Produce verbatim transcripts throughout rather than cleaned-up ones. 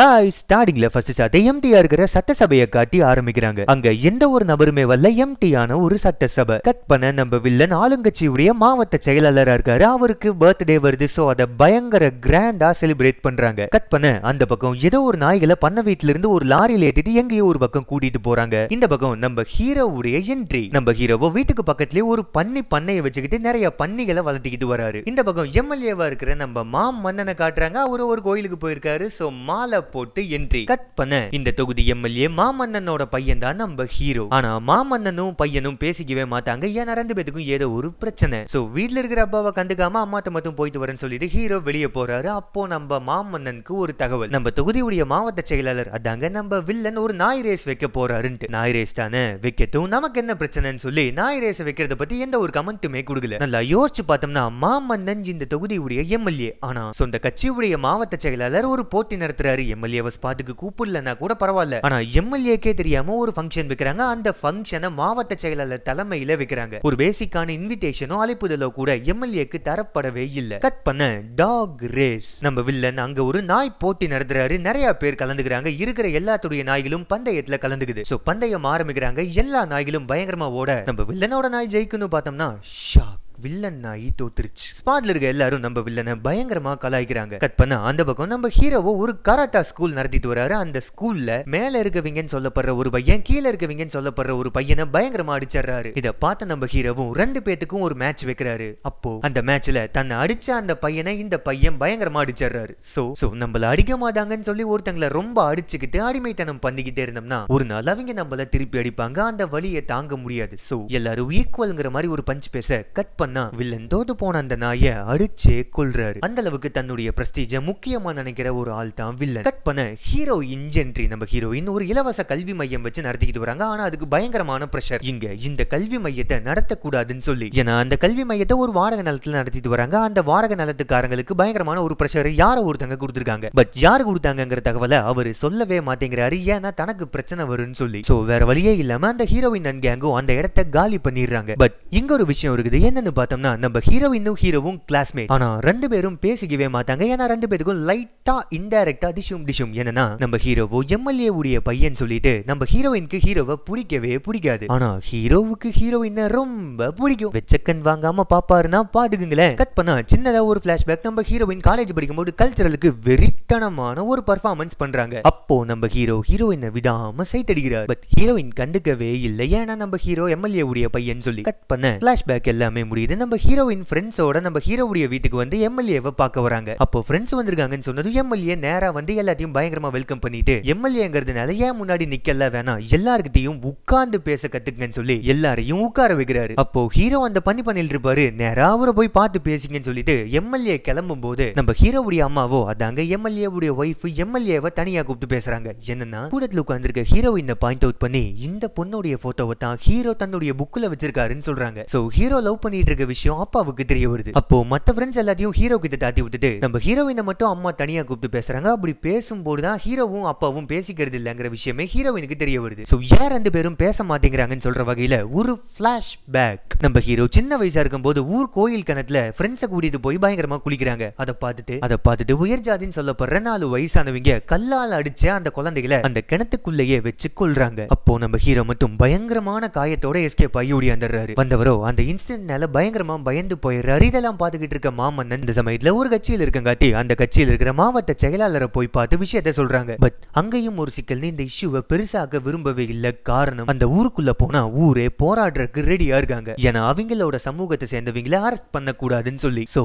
Hi, starting la first satha empty irukra satta sabaiya kaati aarambikranga. Anga endha oru nabarume valla empty ana oru satta sabai. Katpana namba villan aalungachiudaiya maavatha seyalalara irukara. Avarukku birthday varudhu so adha bayangara granda celebrate pandranga. Katpana andha pakkam edho oru naigala panna veetilirund oru lorry la yettidu engiyo oru pakkam koodittu poranga. Indha pakkam namba hero udaiya entry. Namba hero veetukku pakkathile oru panni pannaiya vechikittu neriya pannigala valattikittu vararu. Indha pakkam M L A va irukra namba Maamannana kaatranga avaru oru koyilukku poirkaru so maala போட்டு entry cut பண்ண இந்த தொகுதி MLA மாமன்னனோட பையன் தான் நம்ம hero. ஆனா மாமன்னனும் பையனும் பேசிக்கவே மாட்டாங்க. ஏன்னா ரெண்டு பேத்துக்கும் ஏதோ ஒரு பிரச்சனை. சோ வீட்ல இருக்கிற அப்பாவை கண்டுக்காம அம்மா மட்டும் போயிட்டு வரேன்னு சொல்லிட்டு ஹீரோ வெளிய போறாரு. அப்போ நம்ம மாமன்னனுக்கு ஒரு தகவல். நம்ம தொகுதியுடைய மாவட்ட செயலாளர் அதாங்க நம்ம வில்லன் ஒரு நாய் ரேஸ் வைக்க போறாருன்னு. நாய் ரேஸ் தானே வைக்கட்டும், நமக்கு என்ன பிரச்சனைன்னு சொல்லி நாய் ரேஸ் வைக்கிறத பத்தி எந்த ஒரு கமெண்ட்டுமே கொடுக்கல. நல்லா யோசிச்சு பார்த்தோம்னா மாமன்னன் இந்த தொகுதியுடைய எம்எல்ஏ. ஆனா சொந்த கட்சியுடைய மாவட்ட செயலாளர் ஒரு போட்டி நடத்துறாரு. M L A was பாட்டுக்கு கூப்பிடலன்னா கூட பரவாயில்ல. ஆனா M L A கே தெரியாம ஒரு ஃபங்க்ஷன் வைக்கறாங்க. அந்த ஃபங்க்ஷனை மாவட்ட செயலாளர் தலைமையில வைக்கறாங்க. ஒரு பேசிக்கான இன்விடேஷனோ அழைப்புதலோ கூட M L A க்கு தரப்படவே இல்ல. கட் பண்ண டாக் ரேஸ். நம்ம வில்லன் அங்க ஒரு நாய் போட்டி நடத்துறாரு. நிறைய பேர் கலந்துக்கறாங்க. இருக்கிற எல்லாத்துடைய நாய்களும் பந்தயத்துல கலந்துக்குது. சோ பந்தயம் ஆரம்பிக்கறாங்க. எல்லா நாய்களும் பயங்கரமா ஓட நம்ம வில்லனோட நாய் ஜெயிக்குன்னு பார்த்தோம்னா ஷாக், வில்லன் நாய் தோத்துருச்சு. ஸ்பாட்ல இருக்க எல்லாரும் நம்ம வில்லனை பயங்கரமா கலாய்க்கிறாங்க. கட் பண்ண அந்த பக்கம் நம்ம ஹீரோவோ ஒரு கராத்தா ஸ்கூல் நடத்திட்டு வராரு. அந்த ஸ்கூல்ல மேல இருக்கவங்கன்னு சொல்லப்படுற ஒரு பையன் கீழே இருக்கவங்கன்னு சொல்லப்படுற ஒரு பையனை பயங்கரமா அடிச்சாரு. இதை பார்த்த நம்ம ஹீரோவும் ரெண்டு பேத்துக்கும் ஒரு மேட்ச் வைக்கிறாரு. அப்போ அந்த மேட்ச்ல தன்னை அடிச்ச அந்த பையனை இந்த பையன் பயங்கரமா அடிச்சாரு. சோ சோ நம்மள அடிக்க மாட்டாங்கன்னு சொல்லி ஒருத்தங்களை ரொம்ப அடிச்சுக்கிட்டு அடிமைத்தனம் பண்ணிக்கிட்டே இருந்தோம்னா ஒரு நாள் அவங்க நம்மள திருப்பி அடிப்பாங்க. அந்த வலியை தாங்க முடியாது. சோ எல்லாரும் ஈக்குவல்ங்கிற மாதிரி ஒரு பஞ்ச் பேச கட் பண்ண வில்லன் தோது போன அந்த நாயை அடிச்சே கொல்றாரு. அந்த அளவுக்கு தன்னுடைய பிரஸ்டீஜ முக்கியமா நினைக்கிற ஒரு ஆள் தான் வில்லன். கட் பண்ண ஹீரோ இன்ஜென்ட்ரி. நம்ம ஹீரோயின் ஒரு இலவச கல்வி மையம் வச்சு நடத்திக்கிட்டு வராங்க. ஆனா அதுக்கு பயங்கரமான பிரஷர். இங்க இந்த கல்வி மையத்தை நடத்தக்கூடாதுன்னு சொல்லி, ஏன்னா அந்த கல்வி மையத்தை ஒரு வாடகை நிலத்துல நடத்திட்டு வராங்க. அந்த வாடகை நிலத்துக்காரங்களுக்கு பயங்கரமான ஒரு பிரஷர் யாரோ ஒருத்தங்க கொடுத்துருக்காங்க. பட் யாரு கொடுத்தாங்கிற தகவலை அவரு சொல்லவே மாட்டேங்கிறாரு. ஏன்னா தனக்கு பிரச்சனை வரும்னு சொல்லி. சோ வேற வழியே இல்லாம அந்த ஹீரோயின் அண்ட் கேங்கும் அந்த இடத்தை காலி பண்ணிடுறாங்க. பட் இங்க ஒரு விஷயம் இருக்குது. என்னன்னு பார்த்தோம்னா நம்ம ஹீரோயினும் ஹீரோவும் கிளாஸ்மேட். ஆனா ரெண்டு பேரும் பேசிக்கவே மாட்டாங்க. ஏன்னா ரெண்டு பேருக்கும் லைட்டா இன்டைரக்டா டிஷும் டிஷும். ஏன்னா நம்ம ஹீரோவோ எம்எல்ஏ உடைய பையன் சொல்லிட்டு நம்ம ஹீரோயினுக்கு ஹீரோவை பிடிக்கவே பிடிக்காது. ஆனா ஹீரோவுக்கு ஹீரோயினை ரொம்ப பிடிக்கும். வெச்சக்கன் வாங்காம பாப்பாருன்னா பாத்துக்குங்களேன். கட் பண்ணா சின்னதா ஒரு பிளாஷ்பேக். நம்ம ஹீரோயின் காலேஜ் படிக்கும்போது கல்ச்சரலுக்கு வெறித்தனமான ஒரு பர்ஃபார்மன்ஸ் பண்றாங்க. அப்போ நம்ம ஹீரோ ஹீரோயினை விடாம சைட்டடிக்கிறார். பட் ஹீரோயின் கண்டுக்கவே இல்லை. ஏன்னா நம்ம ஹீரோ எம்எல்ஏ உடைய பையன் சொல்லி. கட் பண்ண பிளாஷ்பேக் எல்லாமே முடியுது. நம்ம ஹீரோயின் ஃப்ரெண்ட்ஸோட நம்ம ஹீரோவுடைய வீட்டுக்கு வந்து எம்எல்ஏவை பார்க்க வராங்க. அப்போ ஃப்ரெண்ட்ஸ் வந்திருக்காங்கன்னு சொன்னதும் எம்எல்ஏ நேரா வந்து எல்லாத்தையும் பயங்கரமா வெல்கம் பண்ணிட்டு எம்எல்ஏங்கிறதுனால ஏன் முன்னாடி நிக்கல வேணாம், எல்லாருக்கிட்டையும் உட்கார்ந்து பேச கத்துக்குங்கன்னு சொல்லி எல்லாரையும் உட்கார வைக்கிறாரு. அப்போ ஹீரோ அந்த பண்ணி பண்ணிட்டு இருப்பாரு. நேரா அவரை போய் பார்த்து பேசிங்கன்னு சொல்லிட்டு எம்எல்ஏ கிளம்பும் போது நம்ம ஹீரோவுடைய அம்மாவோ அதாங்க எம்எல்ஏ உடைய ஒய்ஃப் எம்எல்ஏவை தனியா கூப்பிட்டு பேசுறாங்க. என்னன்னா கூடத்துல உட்கார்ந்துருக்க ஹீரோயினை பாயிண்ட் அவுட் பண்ணி இந்த பொண்ணுடைய போட்டோவை தான் ஹீரோ தன்னுடைய புக்ல வச்சிருக்காருன்னு சொல்றாங்க. சோ ஹீரோ லவ் பண்ணிட்டு இருக்க விஷயம் அப்பாவுக்கு தெரிய வருது. அப்போ மத்த ஃப்ரெண்ட்ஸ் எல்லாத்தையும் ஹீரோ கிட்ட தாட்டி விட்டுட்டு நம்ம ஹீரோயினை மட்டும் அம்மா தனியா கூப்பிட்டு பேசுறாங்க. அப்படி பேசும்போதுதான் ஹீரோவும் அப்பாவும் பேசிக்கிறது இல்லங்கிற விஷயமே ஹீரோயினுக்கு தெரிய வருது. சோ யார் ரெண்டு பேரும் பேச மாட்டேங்கிறாங்கன்னு சொல்ற வகையில ஒரு பிளாஷ் பேக். நம்ம ஹீரோ சின்ன வயசா இருக்கும் போது ஊர் கோயில் கிணத்துல ஃப்ரெண்ட்ஸை கூட்டிட்டு போய் பயங்கரமா குளிக்கிறாங்க. அதை பார்த்துட்டு அதை பார்த்துட்டு உயர்ஜாதின்னு சொல்லப்படுற நாலு வயசானவங்க கல்லால் அடிச்ச அந்த குழந்தைகளை அந்த கிணத்துக்குள்ளேயே வச்சு கொள்றாங்க. அப்போ நம்ம ஹீரோ மட்டும் பயங்கரமான காயத்தோட எஸ்கேப் ஆகி ஓடியாந்துறாரு. வந்தவரோ அந்த இன்சிடென்ட் பயங்கரமா பயந்து போயிடுறாரு. இதெல்லாம் பார்த்துக்கிட்டு இருக்க மாமன்னன் இந்த சமயத்துல ஒரு கட்சியில் இருக்கங்காட்டி அந்த கட்சியில் இருக்கிற மாவட்ட செயலாளரை போய் பார்த்து விஷயத்தை சொல்றாங்க. பட் அங்கேயும் ஒரு சிக்கல். இந்த இஷ்யூவை பெருசாக விரும்பவே இல்லை. காரணம் அந்த ஊருக்குள்ள போனா ஊரே போராடுறதுக்கு ரெடியா இருக்காங்க. ஏன்னா அவங்களோட சமூகத்தை சேர்ந்தவங்களை அரெஸ்ட் பண்ண கூடாதுன்னு சொல்லி. சோ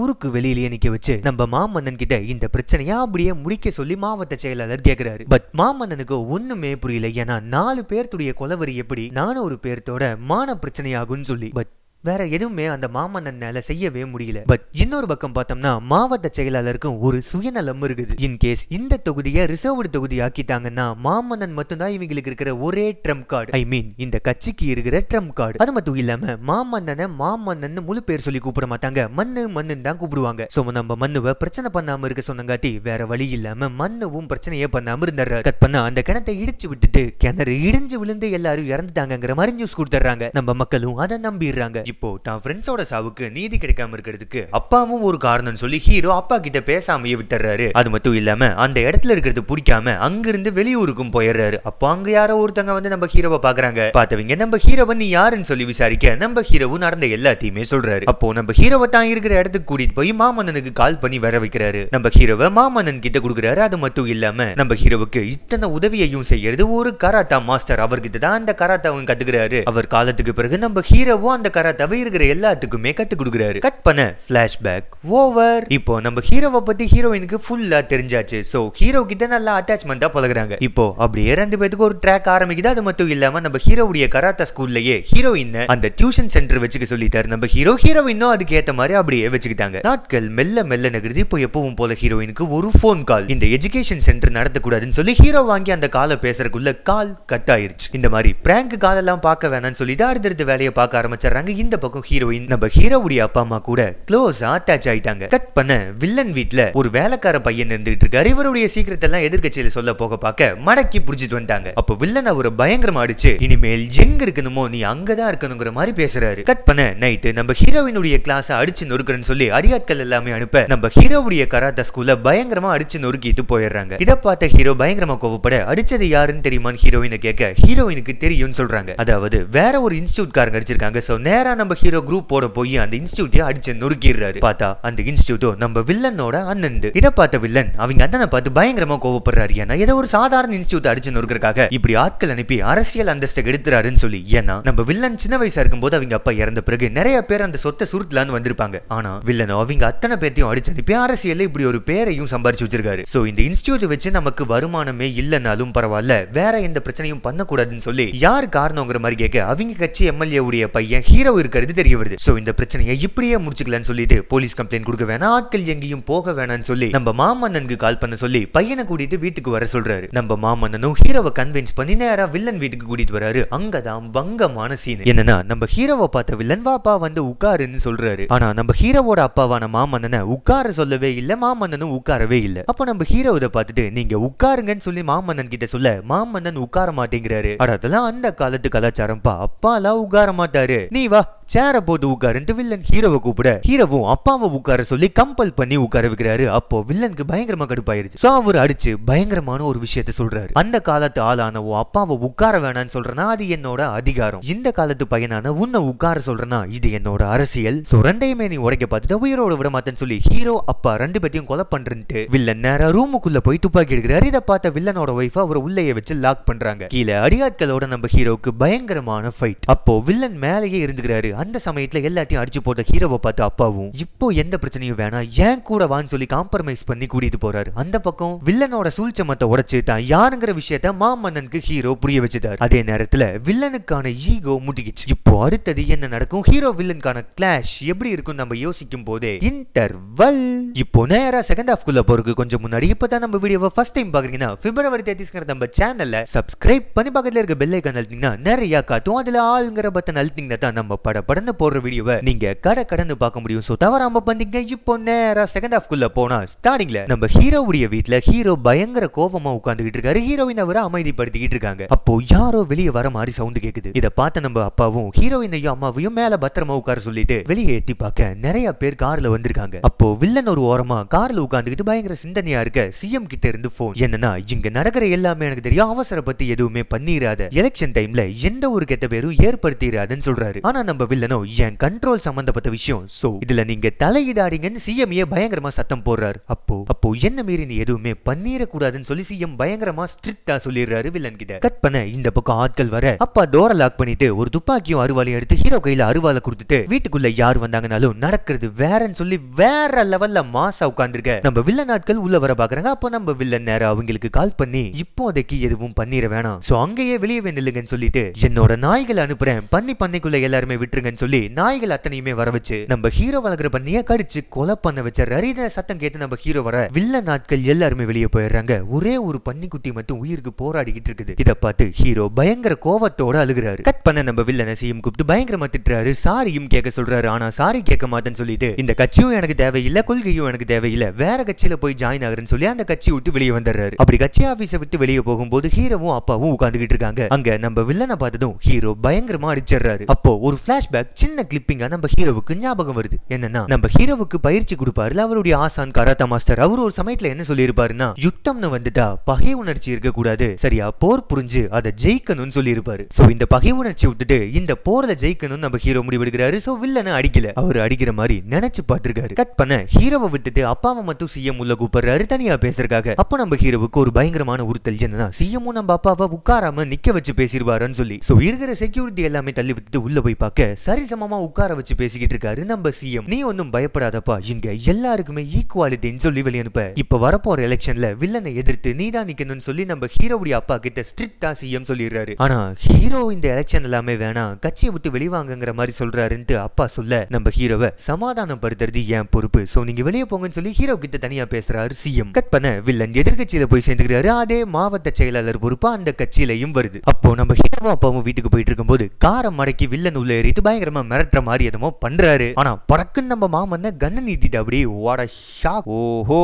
ஊருக்கு வெளியிலேயே நிக்க வச்சு நம்ம மாமன்னன் கிட்ட இந்த பிரச்சனையா அப்படியே முடிக்க சொல்லி மாவட்ட செயலாளர் கேட்கிறாரு. பட் மாமன்னனுக்கு ஒண்ணுமே புரியல. ஏன்னா நாலு பேர்த்துடைய கொலவரி எப்படி நானூறு பேர்த்தோட மான பிரச்சனையாகும்னு சொல்லி பட் வேற எதுவுமே அந்த மாமன்னனால செய்யவே முடியல. பட் இன்னொரு பக்கம் பார்த்தோம்னா மாவட்ட செயலாளருக்கும் ஒரு சுயநலம் இருக்குது. இன்கேஸ் இந்த தொகுதியை ரிசர்வ்டு தொகுதி ஆக்கிட்டாங்கன்னா மாமன்னன் மட்டும் தான் இவங்களுக்கு இருக்கிற ஒரே ட்ரம்ப் கார்டு. ஐ மீன் இந்த கட்சிக்கு இருக்கிற ட்ரம்ப் கார்டு. அது மட்டும் இல்லாம மாமன்னனை மாமன்னன் முழு பேர் சொல்லி கூப்பிட மாட்டாங்க. மண்ணு மண்ணுன்னு தான் கூப்பிடுவாங்க. சோ நம்ம மண்ணுவை பிரச்சனை பண்ணாம இருக்க சொன்னங்காட்டி வேற வழி இல்லாம மண்ணுவும் பிரச்சனையே பண்ணாம இருந்தாரு. கட் பண்ண அந்த கிணத்தை இடிச்சு விட்டுட்டு கிணறு இடிஞ்சு விழுந்து எல்லாரும் இறந்துட்டாங்கிற மாதிரி நியூஸ் கொடுத்துறாங்க. நம்ம மக்களும் அதை நம்பிடுறாங்க. இப்போ தான் ஃப்ரெண்ட்ஸோட சாவுக்கு நீதி கிடைக்காம இருக்கிறதுக்கு அப்பாவும் ஒரு காரணம் சொல்லி ஹீரோ அப்பா கிட்ட பேசாமையே விட்டுறாரு. அது மட்டும் இல்லாம அந்த இடத்துல இருக்கிறது பிடிக்காம அங்கிருந்து வெளியூருக்கும் போயிடுறாரு. அப்போ அங்க யாரோ ஒருத்தங்க வந்து நம்ம ஹீரோவை பாக்குறாங்க. பார்த்தவங்க நம்ம ஹீரோவை நீ யாருன்னு சொல்லி விசாரிக்க நம்ம ஹீரோவும் நடந்த எல்லாத்தையுமே சொல்றாரு. அப்போ நம்ம ஹீரோவை தான் இருக்கிற இடத்துக்கு கூட்டிட்டு போய் மாமன்னனுக்கு கால் பண்ணி வர வைக்கிறாரு. நம்ம ஹீரோவை மாமன்னன் கிட்ட கொடுக்குறாரு. அது மட்டும் இல்லாம நம்ம ஹீரோவுக்கு இத்தனை உதவியையும் செய்யறது ஒரு கராத்தா மாஸ்டர் அவர்கிட்ட தான் அந்த கராத்தாவும் கத்துக்கிறாரு. அவர் காலத்துக்கு பிறகு நம்ம ஹீரோவும் அந்த கராத்தாவை இருக்கிற எல்லாத்துக்குமே கத்து கொடுக்குறாரு. கட் பண்ண ஃபிளாஷ்பேக் ஓவர். இப்போ நம்ம ஹீரோவை பத்தி ஹீரோயினுக்கு ஃபுல்லா தெரிஞ்சாச்சு. சோ ஹீரோ கிட்ட நல்லா அட்டாச்மெண்டா பழகுறாங்க. இப்போ அப்படியே ரெண்டு பேருக்கு ஒரு ட்ராக் ஆரம்பிக்குது. அது மட்டும் இல்லாம நம்ம ஹீரோவுடைய கராத்தா ஸ்கூல்லயே ஹீரோயின அந்த டியூஷன் சென்டர் வச்சுக்க சொல்லிட்டாரு நம்ம ஹீரோ. ஹீரோயினும் அதுக்கு ஏத்த மாதிரி அப்படியே வச்சுக்கிட்டாங்க. நாட்கள் மெல்ல மெல்ல நகருது. இப்போ எப்பவும் போல ஹீரோயினுக்கு ஒரு போன் கால். இந்த எஜுகேஷன் சென்டர் நடத்தக்கூடாதுன்னு சொல்லி ஹீரோ வாங்கி அந்த காலை பேசுறதுக்குள்ள கால் கட் ஆயிருச்சு. இந்த மாதிரி பிராங்க் காலெல்லாம் பார்க்க வேணாம்னு சொல்லிட்டு அடுத்தடுத்து வேலையை பார்க்க ஆரம்பிச்சாங்க. இந்த பக்கம் ஹீரோயின் நம்ம ஹீரோவுடைய அப்பா அம்மா கூட க்ளோஸா அட்டாச் ஆயிட்டாங்க. கட் பண்ண வில்லன் வீட்ல ஒரு வேலைக்கார பையன் இருந்துட்டு இருக்காரு. இவருடைய சீக்கிரத்தை எல்லாம் எதிர்கட்சியில சொல்ல போக பார்க்க மடக்கி புடிச்சிட்டு வந்தாங்க. அப்ப வில்லன் அவரை பயங்கரமா அடிச்சு இனிமேல் எங்க இருக்கணுமோ நீ அங்கதான் இருக்கணுங்கிற மாதிரி பேசுறாரு. கட் பண்ண நைட்டு நம்ம ஹீரோயினுடைய கிளாஸ் அடிச்சு நொறுக்குறேன்னு சொல்லி அரியாட்கள் எல்லாமே அனுப்ப நம்ம ஹீரோவுடைய கராத்தா ஸ்கூல்ல பயங்கரமா அடிச்சு நொறுக்கிட்டு போயிடுறாங்க. இதை பார்த்த ஹீரோ பயங்கரமா கோவப்பட அடிச்சது யாருன்னு தெரியுமான்னு ஹீரோயினை கேட்க ஹீரோயினுக்கு தெரியும்னு சொல்றாங்க. அதாவது வேற ஒரு இன்ஸ்டிடியூட் காரங்க அடிச்சிருக்காங்க. சோ நேரா நம்ம ஹீரோ குரூப் போட போய் அந்த இன்ஸ்டிடியூட்டை அடிச்சு நொறுக்கிறாரு. பார்த்தா அந்த இன்ஸ்டிடியூட்டோ நம்ம வில்லனோட அண்ணன். இதை பார்த்த வில்லன் அவங்க அண்ணனை பார்த்து பயங்கரமா கோவப்படுறாரு. ஏன்னா ஏதோ ஒரு சாதாரண இன்ஸ்டிடியூட் அடிச்சு நொறுக்கிறதுக்காக இப்படி ஆட்கள் அனுப்பி அரசியல் அந்தஸ்தை எடுத்துறாருன்னு சொல்லி. ஏன்னா நம்ம வில்லன் சின்ன வயசா இருக்கும் போது அவங்க அப்பா இறந்த பிறகு நிறைய பேர் அந்த சொத்தை சுருட்டலான்னு வந்திருப்பாங்க. ஆனா வில்லனோ அவங்க அத்தனை பேர்த்தையும் அடிச்சு அனுப்பி அரசியல் இப்படி ஒரு பேரையும் சம்பாரிச்சு வச்சிருக்காரு. சோ இந்த இன்ஸ்டிடியூட் வச்சு நமக்கு வருமானமே இல்லைனாலும் பரவாயில்ல, வேற எந்த பிரச்சனையும் பண்ணக்கூடாதுன்னு சொல்லி யார் காரணங்கிற மாதிரி கேட்க அவங்க கட்சி எம்எல்ஏ உடைய பையன் ஹீரோ இருக்கிறது தெரிய வருது. சோ இந்த பிரச்சனையை இப்படியே முடிச்சுக்கலாம்னு சொல்லிட்டு போலீஸ் கம்ப்ளைண்ட் கொடுக்க வேணாம், ஆட்கள் எங்கேயும் போக வேணாம்னு சொல்லி நம்ம மாமன்னனுக்கு கால் பண்ண சொல்லி பையனை கூட்டிட்டு வீட்டுக்கு வர சொல்றாரு. நம்ம மாமன்னனும் ஹீரோவை கன்வின்ஸ் பண்ணி நேரா வில்லன் வீட்டுக்கு கூட்டிட்டு வராரு. அங்கதான் பங்கமான சீன் என்னன்னா நம்ம ஹீரோவை பார்த்த வில்லன் வாப்பா வந்து உட்காருன்னு சொல்றாரு. ஆனா நம்ம ஹீரோவோட அப்பாவான மாமன்னனை உட்கார சொல்லவே இல்ல, மாமன்னனும் உட்காரவே இல்ல. அப்ப நம்ம ஹீரோ இதை பார்த்துட்டு நீங்க உட்காருங்கன்னு சொல்லி மாமன்னன் கிட்ட சொல்ல மாமன்னன் உட்கார மாட்டேங்கிறாரு. அதெல்லாம் அந்த காலத்து கலாச்சாரம் பா, அப்பாலாம் உட்கார மாட்டாரு, நீ வா சேர போட்டு உட்காருன்னு வில்லன் ஹீரோவை கூப்பிட ஹீரோவும் அப்பாவை உட்கார சொல்லி கம்பல் பண்ணி உட்கார வைக்கிறாரு. அப்போ வில்லனுக்கு பயங்கரமா கடுப்பாயிருச்சு. சோ அவர் அடிச்சு பயங்கரமான ஒரு விஷயத்தை சொல்றாரு. அந்த காலத்து ஆளானவோ அப்பாவை உட்கார வேணான்னு சொல்றனா அது என்னோட அதிகாரம், இந்த காலத்து பையனான உன்னை உட்கார சொல்றனா இது என்னோட அரசியல். சோ ரெண்டையுமே நீ உடைக்க பார்த்துட்டு உயிரோட விட மாட்டேன்னு சொல்லி ஹீரோ அப்பா ரெண்டு பேத்தையும் கொலை பண்றேன்ட்டு வில்லன் நேரா ரூமுக்குள்ள போய் துப்பாக்கி எடுக்கிறாரு. இதை பார்த்த வில்லனோட ஒய்ஃப் அவரை உள்ளேயே வச்சு லாக் பண்றாங்க. கீழே அடியாட்களோட நம்ம ஹீரோவுக்கு பயங்கரமான ஃபைட். அப்போ வில்லன் மேலேயே இருந்துக்கிறாரு. அந்த சமயத்துல எல்லாத்தையும் அடிச்சு போட்ட ஹீரோவை பார்த்து அப்பாவும் இப்போ எந்த பிரச்சனையும் வேணாம், ஏன் கூட வான்னு சொல்லி காம்ப்ரமைஸ் பண்ணி கூட்டிட்டு போறாரு. அந்த பக்கம் வில்லனோட சூழ்ச்சமத்தை உடைச்சு தான் யாருங்கிற விஷயத்த மாமன்னனுக்கு ஹீரோ புரிய வச்சுட்டாரு. அதே நேரத்துல வில்லனுக்கான ஈகோ முட்டிக்கிச்சு. இப்போ அடுத்தது என்ன நடக்கும், ஹீரோ வில்லனுக்கான கிளாஷ் எப்படி இருக்கும் நம்ம யோசிக்கும் போதே இன்டர்வல். இப்போ நேரா செகண்ட் ஹாஃப் குள்ள போறதுக்கு கொஞ்சம் முன்னாடி இப்பதான் நம்ம வீடியோவை ஃபர்ஸ்ட் டைம் பாக்குறீங்கன்னா பிப்ரவரி தேதிஸ்கர் நம்ம சேனல்ல சப்ஸ்கிரைப் பண்ணி பக்கத்துல இருக்க பெல் ஐகான் அழுத்திங்கன்னா நிறைய காத்தும் அதுல ஆளுங்கிற பட்டன் அழுத்திங்கன்னா தான் நம்ம படம் படந்து போடுற வீடியோவை நீங்க கட கடந்து பார்க்க முடியும். சோ தவறாம பண்ணீங்க. இப்போ நேரா செகண்ட் ஹாஃப் குள்ள போனா ஸ்டார்டிங்ல நம்ம ஹீரோவுடைய வீட்ல ஹீரோ பயங்கர கோபமா உட்கார்ந்துகிட்டு இருக்காரு. ஹீரோயின் அவரை அமைதிப்படுத்திக்கிட்டு இருக்காங்க. அப்போ யாரோ வெளியே வர மாதிரி சவுண்ட் கேக்குது. இதை பார்த்த நம்ம அப்பாவும் ஹீரோயினையும் அம்மாவையும் மேல பத்திரமா உட்கார சொல்லிட்டு வெளியே எட்டி பார்க்க நிறைய பேர் கார்ல வந்திருக்காங்க. அப்போ வில்லன் ஒரு ஓரமா கார்ல உட்கார்ந்துகிட்டு பயங்கர சிந்தனையா இருக்க சிஎம் கிட்ட இருந்து போன். என்னன்னா இங்க நடக்கிற எல்லாமே எனக்கு தெரியும், அவசர பத்தி எதுவுமே பண்ணிராத, எலெக்ஷன் டைம்ல எந்த ஒரு கெட்ட பேரும் ஏற்படுத்திராதன்னு சொல்றாரு. ஆனா நம்ம வில்லனோ என் கண்ட்ரோல் சம்பந்தப்பட்ட விஷயம், சோ இதுல நீங்க தலையிடாதீங்கன்னு சிஎம் ஏ பயங்கரமா சத்தம் போடுறாரு. அப்போ அப்போ என்ன மீறி நீ எதுவுமே பண்ணிர கூடாதுன்னு சொல்லி சிஎம் பயங்கரமா ஸ்ட்ரிக்ட்டா சொல்லிடுறாரு வில்லன் கிட்ட. கட் பண்ண இந்த பக்கம் ஆட்கள் வர அப்பா டோரை லாக் பண்ணிட்டு ஒரு துப்பாக்கியும் அருவாலையும் எடுத்து ஹீரோ கையில அருவாலை கொடுத்துட்டு வீட்டுக்குள்ள யார் வந்தாங்கனாலும் நடக்கிறது வேறன்னு சொல்லி வேற லெவல்ல மாசா உட்கார்ந்துருக்க நம்ம வில்லன் ஆட்கள் உள்ள வர பாக்குறாங்க. அப்போ நம்ம வில்லன் நேரம் அவங்களுக்கு கால் பண்ணி இப்போதைக்கு எதுவும் பண்ணிட வேணாம், சோ அங்கேயே வெளியே நில்லுங்கன்னு சொல்லிட்டு என்னோட நாய்களை அனுப்புறேன், பண்ணி பண்ணைக்குள்ள எல்லாருமே விட்டுருங்க சொல்லி நாய்கள் அத்தனையுமே வர வச்சு நம்ம ஹீரோ வளர்க்குற பண்ணிய கடிச்சு கொலை பண்ண வச்ச ரீத சத்தம் கேட்டு நம்ம ஹீரோ வர வில்ல நாட்கள் எல்லாருமே வெளியே போயிடுறாங்க. ஒரே ஒரு பன்னிக்குட்டி மட்டும் உயிருக்கு போராடிக்கிட்டு இருக்குது. இதை பார்த்து ஹீரோ பயங்கர கோவத்தோட அழுகிறாரு. கட் பண்ண நம்ம வில்லனை சிஎம் கூப்பிட்டு பயங்கரமா திட்டுறாரு. சாரியும் கேட்க சொல்றாரு. ஆனா சாரி கேட்க மாட்டேன்னு சொல்லிட்டு இந்த கட்சியும் எனக்கு தேவையில்லை, கொள்கையும் எனக்கு தேவையில்லை, வேற கட்சியில போய் ஜாயின் ஆகுறேன்னு சொல்லி அந்த கட்சியை விட்டு வெளியே வந்துடுறாரு. அப்படி கட்சி ஆபீஸை விட்டு வெளியே போகும்போது ஹீரோவும் அப்பாவும் உட்கார்ந்துகிட்டு இருக்காங்க. அங்க நம்ம வில்லனை பார்த்ததும் ஹீரோ பயங்கரமா அடிச்சிடுறாரு. அப்போ ஒரு பிளாஷ் flashback, சின்ன கிளிப்பிங்கா நம்ம ஹீரோவுக்கு ஞாபகம் வருது. என்னன்னா நம்ம ஹீரோவுக்கு பயிற்சி கொடுப்பார்ல அவருடைய ஆசான் கராத்தா மாஸ்டர். அவர் ஒரு சமயத்துல என்ன சொல்லியிருப்பாருன்னா, யுத்தம்னு வந்துட்டா பகை உணர்ச்சி இருக்க கூடாது, சரியா போர் புரிஞ்சு அதை ஜெயிக்கணும்னு சொல்லியிருப்பாரு. சோ இந்த பகை உணர்ச்சி விட்டுட்டு இந்த போர்ல ஜெயிக்கணும்னு நம்ம ஹீரோ முடிவெடுக்கிறாரு. சோ வில்லனை அடிக்கல, அவர் அடிக்கிற மாதிரி நினைச்சு பார்த்திருக்காரு. கட் பண்ண ஹீரோவை விட்டுட்டு அப்பாவை மட்டும் சிஎம் உள்ள கூப்பிடுறாரு தனியா பேசுறதுக்காக. அப்ப நம்ம ஹீரோவுக்கு ஒரு பயங்கரமான உறுத்தல், என்னன்னா சிஎம் நம்ம அப்பாவை உட்காராம நிக்க வச்சு பேசிடுவாருன்னு சொல்லி. சோ இருக்கிற செக்யூரிட்டி எல்லாமே தள்ளி விட்டுட்டு உள்ள போய் பார்க்க சரிசமமா உட்கார வச்சு பேசிக்கிட்டு இருக்காரு நம்ம சிஎம். நீ ஒன்னும் பயப்படாதப்பா, இங்க எல்லாருக்குமே ஈக்குவாலிட்டின்னு சொல்லி வெளியனுப்ப இப்ப வரப்போற எலெக்ஷன்ல வில்லனை எதிர்த்து நீதான் நிக்கணும்னு சொல்லி நம்ம ஹீரோவுடைய அப்பா கிட்ட ஸ்ட்ரிக்டா சிஎம் சொல்லிடுறாரு. ஆனா ஹீரோ இந்த எலெக்ஷன் எல்லாமே வேணாம், கட்சியை விட்டு வெளிவாங்கிற மாதிரி சொல்றாருன்ட்டு அப்பா சொல்ல நம்ம ஹீரோவை சமாதானம் படுத்துறது ஏன் பொறுப்பு, சோ நீங்க வெளியே போங்கன்னு சொல்லி ஹீரோ கிட்ட தனியா பேசுறாரு சிஎம். கட் பண்ண வில்லன் எதிர்கட்சியில போய் சேர்ந்துக்கிறாரு. அதே மாவட்ட செயலாளர் பொறுப்பா அந்த கட்சியிலையும் வருது. அப்போ நம்ம ஹீரோவும் அப்பாவும் வீட்டுக்கு போயிட்டு இருக்கும் போது காரை மடக்கி வில்லன் உள்ள ஏறிட்டு பயங்கரமா மிரட்டுற மாதிரி எதுவும் பண்றாரு. ஆனா பறக்குன்னு நம்ம மாமன்ன கண்ணை நீட்டிட்டு அப்படியே வாட ஷாக், ஓஹோ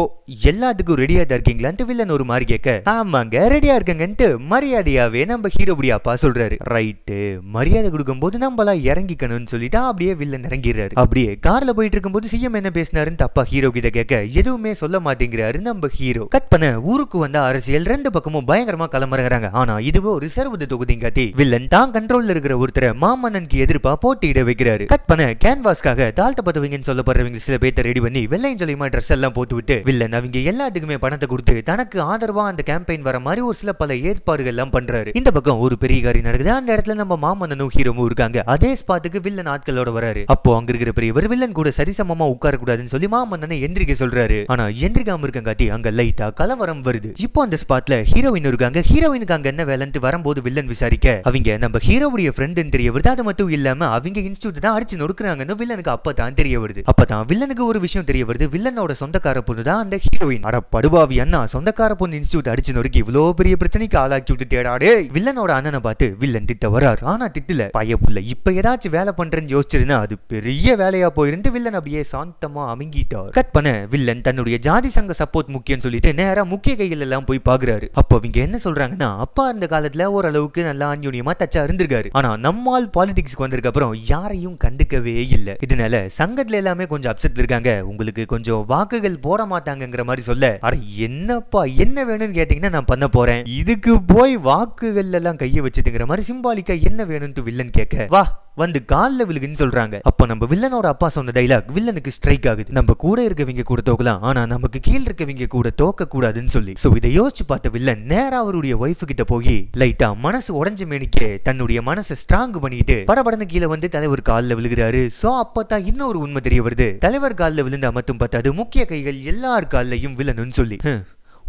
எல்லாத்துக்கும் ரெடியா தான் இருக்கீங்களான்னு வில்லன் ஒரு மாதிரி கேட்க, ஆமாங்க ரெடியா இருக்கங்கன்ட்டு மரியாதையாவே நம்ம ஹீரோபடி அப்பா சொல்றாரு. ரைட்டு மரியாதை கொடுக்கும் போது நம்மளா இறங்கிக்கணும்னு சொல்லிட்டு அப்படியே வில்லன் இறங்கிறாரு. அப்படியே கார்ல போயிட்டு இருக்கும் போது சிஎம் என்ன பேசினாருன்னு தப்பா ஹீரோ கிட்ட கேட்க எதுவுமே சொல்ல மாட்டேங்கிறாரு நம்ம ஹீரோ. கட் பண்ண ஊருக்கு வந்த அரசியல் ரெண்டு பக்கமும் பயங்கரமா களமறங்குறாங்க. ஆனா இதுவே ஒரு ரிசர்வ்டு தொகுதி காட்டி வில்லன் தான் கண்ட்ரோல்ல இருக்கிற ஒருத்தரை மாமன்னனுக்கு எதிர்ப்பா போட்டியிட வைக்கிறாரு. கட் பண்ண கேன்வாஸ்க்காக தாழ்த்த பதவிங்கன்னு சொல்லப்படுறவங்க சில பேர்த்தை ரெடி பண்ணி வெள்ளையும் சொல்லியுமா ட்ரெஸ் எல்லாம் போட்டு விட்டு வில்லன் அவங்க எல்லாத்துக்குமே பணத்தை கொடுத்து தனக்கு ஆதரவா அந்த கேம்பெயின் வர மாதிரி ஒரு சில பல ஏற்பாடுகள் எல்லாம் பண்றாரு. இந்த பக்கம் ஒரு பெரிய காரியம் நடக்குது. அந்த இடத்துல நம்ம மாமன்னனும் ஹீரோவும் இருக்காங்க. அதே ஸ்பாட்டுக்கு வில்லன் ஆட்களோட வராரு. அப்போ அங்க இருக்கிற பெரியவர் வில்லன் கூட சரிசமமா உட்கார கூடாதுன்னு சொல்லி மாமன்னனை எந்திரிக்க சொல்றாரு. ஆனா எந்திரிக்காம இருக்க காட்டி அங்க லைட்டா கலவரம் வருது. இப்போ அந்த ஸ்பாட்ல ஹீரோயின் இருக்காங்க. ஹீரோயினுக்கு அங்க என்ன வேலைன்னு வரும்போது வில்லன் விசாரிக்க அவங்க நம்ம ஹீரோவுடைய ஃப்ரெண்டுன்னு தெரிய வருது. அது மட்டும் இல்லாம அவங்க இன்ஸ்டியூட் தான் அடிச்சு நொறுக்குறாங்கன்னு வில்லனுக்கு அப்பதான் தெரிய வருது. அப்பதான் வில்லனுக்கு ஒரு விஷயம் தெரிய வருது, வில்லனோட சொந்தக்கார பொண்ணு தான் அந்த ஹீரோயின். அட படுபாவி அண்ணா, சொந்தக்கார பொண்ணு இன்ஸ்டியூட் அடிச்சு நொறுக்கி இவ்வளவு பெரிய பிரச்சனைக்கு ஆளாக்கி விட்டுட்டாடே வில்லனோட அண்ணனை பார்த்து வில்லன் திட்ட வரார். ஆனா திட்டல பயப்புள்ள, இப்ப ஏதாச்சும் வேலை பண்றேன்னு யோசிச்சிருந்தா அது பெரிய வேலையா போயிருந்து வில்லன் அப்படியே சாந்தமா அமுங்கிட்டார். கட் பண்ண வில்லன் தன்னுடைய ஜாதி சங்க சப்போர்ட் முக்கியம் சொல்லிட்டு நேரா முக்கிய கைகள் எல்லாம் போய் பாக்குறாரு. அப்போ அவங்க என்ன சொல்றாங்கன்னா, அப்பா அந்த காலத்துல ஓரளவுக்கு நல்லா அன்யூனியமா தச்சா இருந்திருக்காரு. ஆனா நம்மால் பாலிடிக்ஸ்க்கு வந்ததுக்கு அப்புறம் யாரையும் கண்டுக்கவே இல்ல. இதனால சங்கத்துல எல்லாமே கொஞ்சம் அப்செட்ல இருக்காங்க, உங்களுக்கு கொஞ்சம் வாக்குகள் போட மாட்டாங்கங்கிற மாதிரி சொல்ல, அட என்னப்பா என்ன வேணும்னு கேட்டீங்கன்னா நான் பண்ண போறேன், இதுக்கு போய் வாக்குகள் எல்லாம் கையை வச்சுட்டுங்கிற மாதிரி சிம்பாலிக்கா என்ன வேணும்னு வில்லன் கேட்க, வா வந்து காலில் விழுகுன்னு சொல்றாங்க. அப்ப நம்ம வில்லனோட அப்பா சொன்ன டைலாக் வில்லனுக்கு ஸ்ட்ரைக் ஆகுது. நம்ம கூட இருக்கவங்க கூட தோக்கலாம், ஆனா நமக்கு கீழ் இருக்கவங்க கூட தோக்க கூடாதுன்னு சொல்லி. சோ இதை யோசிச்சு பார்த்த வில்லன் நேரா அவருடைய ஒய்ஃப் கிட்ட போய் லைட்டா மனசு உடஞ்சு மேனிக்கே தன்னுடைய மனசை ஸ்ட்ராங் பண்ணிட்டு படபடன்னு கீழே வந்து தலைவர் காலில் விழுகிறாரு. சோ அப்பதான் இன்னொரு உண்மை தெரிய வருது, தலைவர் காலில் விழுந்தா மட்டும் பார்த்தாது முக்கிய கைகள் எல்லார் காலையும் வில்லனுன்னு சொல்லி.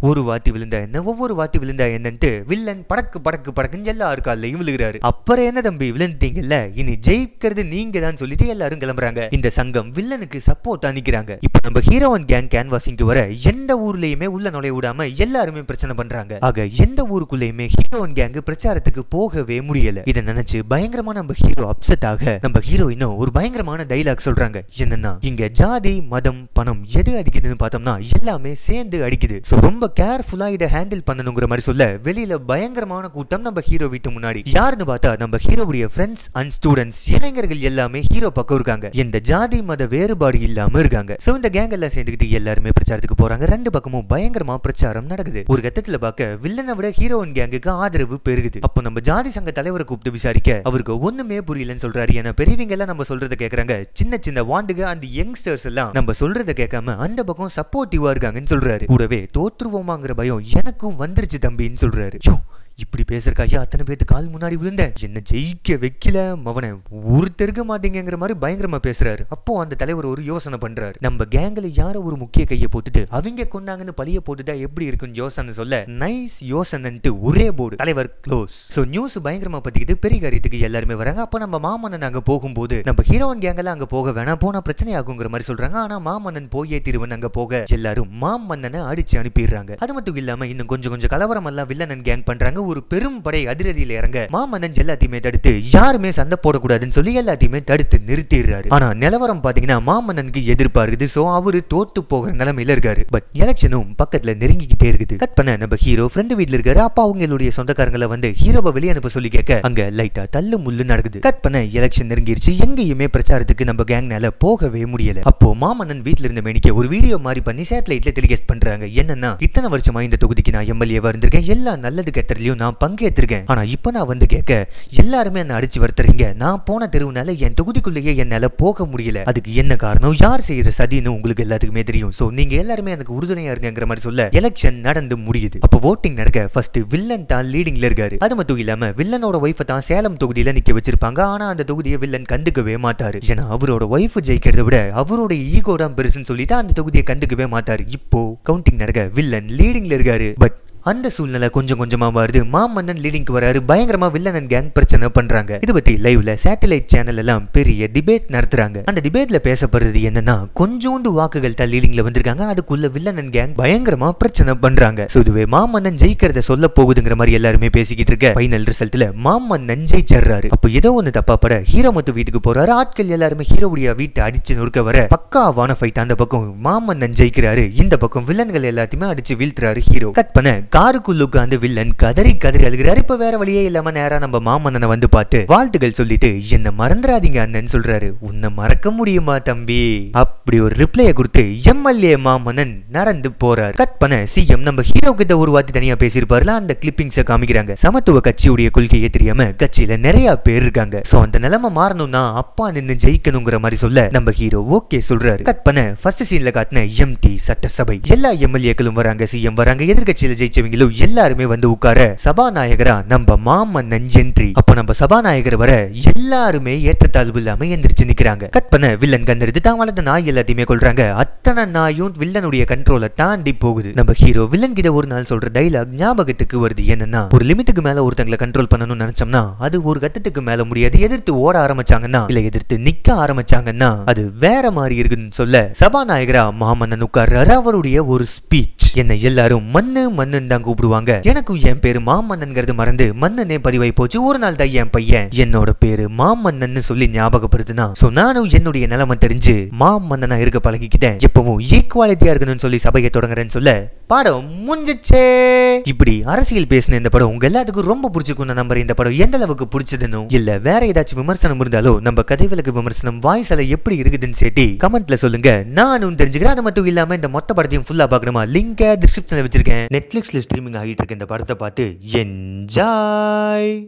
ஒரு வாத்தி விழுந்தா என்ன, ஒவ்வொரு வாத்தி விழுந்தா என்னன்ட்டு வில்லன் படக்கு படக்கு படக்குன்னு எல்லாரு காலையும் விழுகிறாரு. அப்புறம் என்ன தம்பி விழுந்துட்டீங்கல்ல, இனி ஜெயிக்கிறது நீங்க தான் சொல்லிட்டு எல்லாரும் கிளம்புறாங்க. இந்த சங்கம் வில்லனுக்கு சப்போர்ட்டா நிக்கிறாங்க. இப்ப நம்ம ஹீரோயின் கேங் கேன்வாசிங் வர எந்த ஊர்லயுமே உள்ள நுழைய விடாம எல்லாருமே பிரச்சனை பண்றாங்க. ஆக எந்த ஊருக்குள்ளயுமே ஹீரோயின் கேங்கு பிரச்சாரத்துக்கு போகவே முடியல. இதை நினைச்சு பயங்கரமான நம்ம ஹீரோ அப்செட் ஆக நம்ம ஹீரோயினும் ஒரு பயங்கரமான டைலாக் சொல்றாங்க. என்னன்னா இங்க ஜாதி மதம் பணம் எது அடிக்குதுன்னு பார்த்தோம்னா எல்லாமே சேர்ந்து அடிக்குது. ரொம்ப கேர்ஃபுல்லா இதை ஹேண்டில் பண்ணணுங்கிற மாதிரி சொல்ல வெளியில பயங்கரமான கூட்டம் நம்ம ஹீரோ வீட்டு முன்னாடி. யாருன்னு பார்த்தா நம்ம ஹீரோவுடைய ஃப்ரெண்ட்ஸ் அண்ட் ஸ்டூடெண்ட்ஸ், இளைஞர்கள் எல்லாமே ஹீரோ பக்கம் இருக்காங்க. எந்த ஜாதி மத வேறுபாடு இல்லாம இருக்காங்க. சோ இந்த கேங் எல்லாம் சேர்ந்துக்கிட்டு எல்லாருமே பிரச்சாரத்துக்கு போறாங்க. ரெண்டு பக்கமும் பயங்கரமா பிரச்சாரம் நடக்குது. ஒரு கட்டத்துல பார்க்க வில்லனை விட ஹீரோயின் கேங்குக்கு ஆதரவு பெருகுது. அப்போ நம்ம ஜாதி சங்க தலைவரை கூப்பிட்டு விசாரிக்க அவருக்கு ஒண்ணுமே புரியலன்னு சொல்றாரு. ஏன்னா பெரியவங்க எல்லாம் நம்ம சொல்றதை கேட்கறாங்க, சின்ன சின்ன வாண்டுக அந்த யங்ஸ்டர்ஸ் எல்லாம் நம்ம சொல்றதை கேட்காம அந்த பக்கம் சப்போர்ட்டிவா இருக்காங்கன்னு சொல்றாரு. கூடவே தோற்று போமாங்கிற பயம் எனக்கும் வந்துருச்சு தம்பின்னு சொல்றாரு. இப்படி பேசுறக்கா ஐயா அத்தனை பேருக்கு கால் முன்னாடி விழுந்த என்ன ஜெயிக்க வைக்கல மவனை ஒருத்தருக்க மாட்டீங்கிற மாதிரி பயங்கரமா பேசுறாரு. அப்போ அந்த தலைவர் ஒரு யோசனை பண்றாரு, நம்ம கேங்கில யாரோ ஒரு முக்கிய கையை போட்டுட்டு அவங்க கொண்டாங்கன்னு பழிய போட்டுட்டா எப்படி இருக்குன்னு யோசனை சொல்ல நைஸ் யோசனைன்ட்டு ஒரே போர்டு தலைவர் க்ளோஸ். சோ நியூஸ் பயங்கரமா பத்திக்கிட்டு பெரிய காரியத்துக்கு எல்லாருமே வராங்க. அப்போ நம்ம மாமன்னன் அங்க போகும்போது நம்ம ஹீரோயின் கேங்கெல்லாம் அங்க போக வேணாம், போனா பிரச்சனை ஆகுங்கிற மாதிரி சொல்றாங்க. ஆனா மாமன்னன் போயே திருவன் அங்க போக எல்லாரும் மாமன்னனை அடிச்சு அனுப்பிடுறாங்க. அது மட்டும் இல்லாம இன்னும் கொஞ்சம் கொஞ்சம் கலவரம் எல்லாம் வில்லனன் கேங் பண்றாங்க. ஒரு பெரும் படை அதிரடியில் இறங்க மாமன்னன் எல்லாத்தையுமே தடுத்து யாருமே சண்டை போடக்கூடாதுன்னு சொல்லி எல்லாத்தையுமே தடுத்து நிறுத்திடுறாரு. ஆனா நிலவரம் பாத்தீங்கன்னா மாமன்னனுக்கு எதிர்ப்பா இருக்குது. சோ அவரு தோத்து போகிற நிலைமையில இருக்காரு. பட் எலெக்ஷனும் பக்கத்துல நெருங்கிக்கிட்டே இருக்குது. கட் பண்ண நம்ம ஹீரோ ஃப்ரெண்ட் வீட்ல இருக்காரு. அப்பா அவங்களுடைய சொந்தக்காரங்களை வந்து ஹீரோவை வெளியே அனுப்ப சொல்லி கேட்க அங்க லைட்டா தள்ளு முள்ளு நடக்குது. கட் பண்ண எலெக்ஷன் நெருங்கிருச்சு. எங்கேயுமே பிரச்சாரத்துக்கு நம்ம கேங்னால போகவே முடியல. அப்போ மாமன்னன் வீட்டுல இருந்த மேனிக்கு ஒரு வீடியோ மாதிரி பண்ணி சேட்டலைட்ல டெலிகாஸ்ட் பண்றாங்க. என்னன்னா இத்தனை வருஷமா இந்த தொகுதிக்கு நான் எம்எல்ஏ வந்திருக்கேன், எல்லா நல்லது கெட்டதிலையும் நான் பங்கேற்றிருக்கேன். ஆனா இப்ப நான் வந்து கேட்க எல்லாருமே என்ன அடிச்சு வருத்துறீங்க, நான் போன தெருவுனால என் தொகுதிக்குள்ளேயே என்னால போக முடியல, அதுக்கு என்ன காரணம், யார் செய்யற சதின்னு உங்களுக்கு எல்லாத்துக்குமே தெரியும். சோ நீங்க எல்லாருமே எனக்கு உறுதுணையா இருக்குங்கிற மாதிரி சொல்ல எலெக்ஷன் நடந்து முடியுது. அப்ப வோட்டிங் நடக்க ஃபர்ஸ்ட் வில்லன் தான் லீடிங்ல இருக்காரு. அது மட்டும் இல்லாம வில்லனோட ஒய்ஃபை தான் சேலம் தொகுதியில நிக்க வச்சிருப்பாங்க. ஆனா அந்த தொகுதியை வில்லன் கண்டுக்கவே மாட்டாரு. ஏன்னா அவரோட ஒய்ஃப் ஜெயிக்கிறத விட அவரோட ஈகோ தான் பெருசுன்னு சொல்லிட்டு அந்த தொகுதியை கண்டுக்கவே மாட்டாரு. இப்போ கவுண்டிங் நடக்க வில்லன் லீடிங்ல இருக்காரு. பட் அந்த சூழ்நிலை கொஞ்சம் கொஞ்சமா வருது. மாமன்னன் லீடிங்க்கு வராரு. பயங்கரமா வில்லன் கேங் பிரச்சனை பண்றாங்க. இதை பத்தி லைவ்ல சேட்டலைட் சேனல் எல்லாம் பெரிய டிபேட் நடத்துறாங்க. அந்த டிபேட்ல பேசப்படுறது என்னன்னா கொஞ்சோண்டு வாக்குகள் தான் லீடிங்ல வந்திருக்காங்க, அதுக்குள்ள வில்லன் கேங் பயங்கரமா பிரச்சனை பண்றாங்க. சோ இதுவே மாமன்னன் ஜெயிக்கிறத சொல்ல போகுதுங்கிற மாதிரி எல்லாருமே பேசிக்கிட்டு இருக்க ஃபைனல் ரிசல்ட்ல மாமன்னன் ஜெயிச்சறாரு. அப்போ ஏதோ ஒன்னு தப்பா பட ஹீரோ மொத்த வீட்டுக்கு போறாரு. ஆட்கள் எல்லாருமே ஹீரோவுடைய வீட்டை அடிச்சு நொறுக்க வர பக்காவான ஃபைட். அந்த பக்கம் மாமன்னன் ஜெயிக்கிறாரு, இந்த பக்கம் வில்லன்கள் எல்லாத்தையுமே அடிச்சு வீழ்த்துறாரு ஹீரோ. கட் பண்ண காருக்குள்ள உட்காந்து வில்லன் கதறி கதறி அழுகிறாரு. இப்ப வேற வழியே இல்லாம நேரா நம்ம மாமன்னனை வந்து பார்த்து வாழ்த்துகள் சொல்லிட்டு என்ன மறந்துடாதீங்க அண்ணன் சொல்றாரு. உன்னை மறக்க முடியுமா தம்பி அப்படி ஒரு ரிப்ளைய கொடுத்து எம்எல்ஏ மாமன்னன் நடந்து போறாரு. கட் பண்ண சிஎம் நம்ம ஹீரோ கிட்ட ஒரு வார்த்தை தனியா பேசியிருப்பாருல, அந்த கிளிப்பிங்ஸை காமிக்கிறாங்க. சமத்துவ கட்சியுடைய கொள்கையை தெரியாம கட்சியில நிறைய பேர் இருக்காங்க. சோ அந்த நிலைமை மாறணும்னா அப்பா நின்று ஜெயிக்கணுங்கிற மாதிரி சொல்ல நம்ம ஹீரோ ஓகே சொல்றாரு. கட் பண்ண ஃபர்ஸ்ட் சீன்ல காட்டின எம்டி சட்டசபை எல்லா எம்எல்ஏக்களும் வராங்க, சிஎம் வராங்க, எதிர்கட்சியில ஜெயிச்ச எல்லாருமே வந்து உட்கார சபாநாயகரா நம்ம மாமன்னன் என்ட்ரி. அப்ப நம்ம சபாநாயகர் வர எல்லாருமே ஏற்றத்தாழ்வு இல்லாம எந்திரிச்சு நிக்கிறாங்க. கட் பண்ண வில்லன் கண்டெடுத்து தான் வளர்ந்த நாய் எல்லாத்தையுமே கொள்றாங்க. அத்தனை நாயும் வில்லனுடைய கண்ட்ரோலை தாண்டி போகுது. நம்ம ஹீரோ வில்லன் கிட்ட ஒரு நாள் சொல்ற டைலாக் ஞாபகத்துக்கு வருது. என்னன்னா ஒரு லிமிட்டுக்கு மேல ஒருத்தங்களை கண்ட்ரோல் பண்ணணும்னு நினைச்சோம்னா அது ஒரு கட்டத்துக்கு மேல முடியாது. எதிர்த்து ஓட ஆரம்பிச்சாங்கன்னா இல்ல எதிர்த்து நிக்க ஆரம்பிச்சாங்கன்னா அது வேற மாதிரி இருக்குன்னு சொல்ல சபாநாயகரா மாமன்னன் உட்கார்றாரு. அவருடைய ஒரு ஸ்பீச் என்ன எல்லாரும் மண்ணு மண்ணு தான் கூப்பிடுவாங்க. எனக்கும் என் பேரு மாமன்னன்ங்கிறது மறந்து மன்னனே பதிவாய் போச்சு. ஒரு நாள் தான் என் பையன் என்னோட பேரு மாமன்னன் சொல்லி ஞாபகப்படுத்தினா. சோ நானும் என்னுடைய நிலைமை தெரிஞ்சு மாமன்னனா இருக்க பழகிக்கிட்டேன். எப்பவும் ஈக்குவாலிட்டியா இருக்கணும்னு சொல்லி சபையை தொடங்குறேன்னு சொல்ல படம் முடிஞ்சிச்சே. இப்படி அரசியல் பேசின இந்த படம் உங்க எல்லாத்துக்கும் ரொம்ப பிடிச்சிருக்கும் நம்பர். இந்த படம் எந்த அளவுக்கு பிடிச்சதுன்னு இல்ல வேற ஏதாச்சும் விமர்சனம் இருந்தாலும் நம்ம கதைகளுக்கு விமர்சனம் வாய்ஸ் எல்லாம் எப்படி இருக்குதுன்னு சேர்த்து கமெண்ட்ல சொல்லுங்க, நானும் தெரிஞ்சுக்கிறேன். அது மட்டும் இல்லாம இந்த மொத்த படத்தையும் ஃபுல்லா பார்க்கணுமா, லிங்கை டிஸ்கிரிப்ஷன்ல வச்சிருக்கேன். நெட்ஃபிளிக்ஸ்ல ஸ்ட்ரீமிங் ஆகிட்டு இருக்க இந்த படத்தை பார்த்து என்ஜாய்.